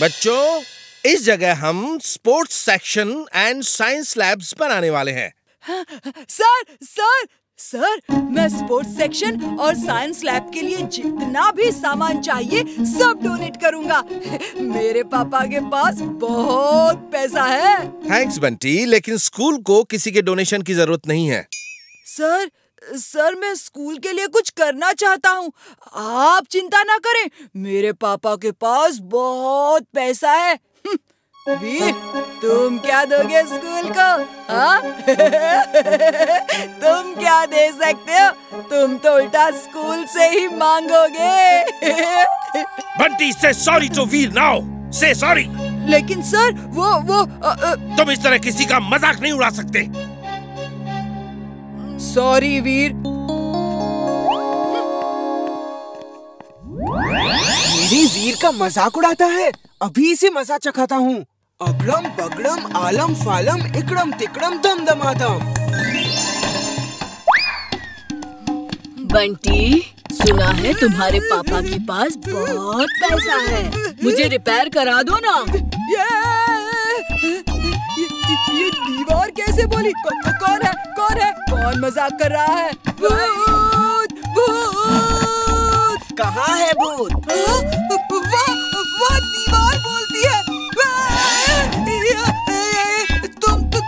बच्चों, इस जगह हम sports section and science labs बनाने वाले हैं। सर सर सर, मैं स्पोर्ट्स सेक्शन और साइंस लैब के लिए जितना भी सामान चाहिए सब डोनेट करूंगा। मेरे पापा के पास बहुत पैसा है। थैंक्स बंटी, लेकिन स्कूल को किसी के डोनेशन की जरूरत नहीं है। सर, मैं स्कूल के लिए कुछ करना चाहता हूँ। आप चिंता ना करें, मेरे पापा के पास बहुत पैसा है। वीर, तुम क्या दोगे स्कूल को? हाँ? तुम क्या दे सकते हो? तुम तो उल्टा स्कूल से ही मांगोगे। बंटी से सॉरी तो वीर नाउ से सॉरी। लेकिन सर वो तुम इस तरह किसी का मजाक नहीं उड़ा सकते। सॉरी वीर। मेरी वीर का मजाक उड़ाता है, अभी इसे मजा चखाता हूँ। अबड़म बगड़म आलम फालम इकड़म तिकड़म दम दमादम। बंटी, सुना है तुम्हारे पापा के पास बहुत पैसा है। मुझे रिपेयर करा दो ना। ये दीवार कैसे बोली? कौन है? कौन मजाक कर रहा है? भूत भूत। कहाँ है भूत? वाह, दीवार बोलती है। तुम तो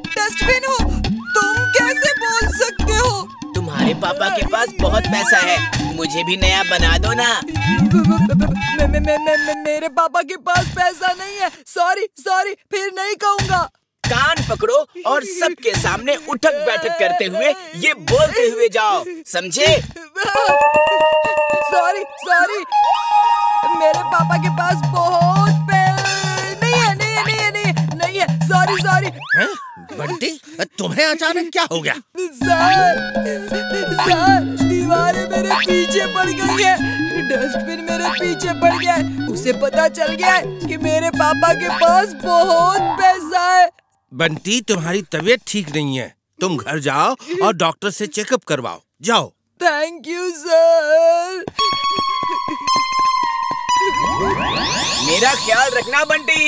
डस्टबिन हो। तुम कैसे बोल सकते हो? तुम्हारे पापा के पास बहुत पैसा है, मुझे भी नया बना दो ना। मेरे पापा के पास पैसा नहीं है। सॉरी, फिर नहीं कहूँगा। कान पकड़ो और सबके सामने उठक बैठक करते हुए ये बोलते हुए जाओ, समझे? सॉरी, मेरे पापा के पास बहुत नहीं है। सॉरी। बंटी, तुम्हें अचानक क्या हो गया? सर, दीवारें मेरे पीछे पड़ गई है। डस्टबिन मेरे पीछे पड़ गया है। उसे पता चल गया है कि मेरे पापा के पास बहुत पैसा है। बंटी, तुम्हारी तबीयत ठीक नहीं है। तुम घर जाओ और डॉक्टर से चेकअप करवाओ। जाओ। Thank you sir. मेरा ख्याल रखना बंटी।